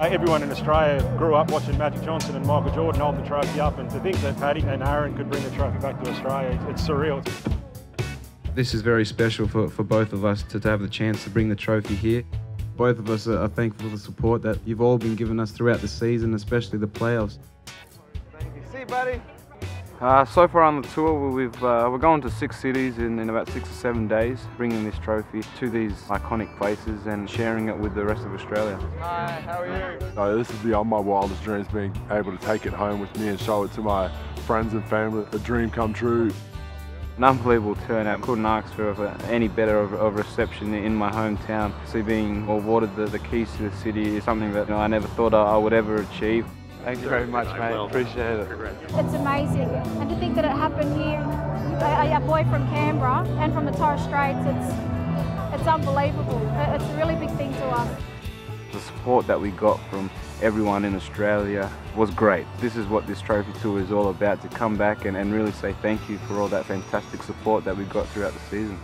Everyone in Australia grew up watching Magic Johnson and Michael Jordan holding the trophy up, and to think that Patty and Aaron could bring the trophy back to Australia, it's surreal. This is very special for both of us to have the chance to bring the trophy here. Both of us are thankful for the support that you've all been giving us throughout the season, especially the playoffs. Thank you. See you, buddy. So far on the tour, we're going to 6 cities in about 6 or 7 days, bringing this trophy to these iconic places and sharing it with the rest of Australia. Hi, how are you? So this is beyond my wildest dreams, being able to take it home with me and show it to my friends and family. A dream come true. An unbelievable turnout. Couldn't ask for any better of reception in my hometown. So being awarded the keys to the city is something that I never thought I would ever achieve. Thank you very much, mate. Appreciate it. It's amazing, and to think that it happened here, a boy from Canberra and from the Torres Straits, it's unbelievable. It's a really big thing to us. The support that we got from everyone in Australia was great. This is what this trophy tour is all about, to come back and really say thank you for all that fantastic support that we got throughout the season.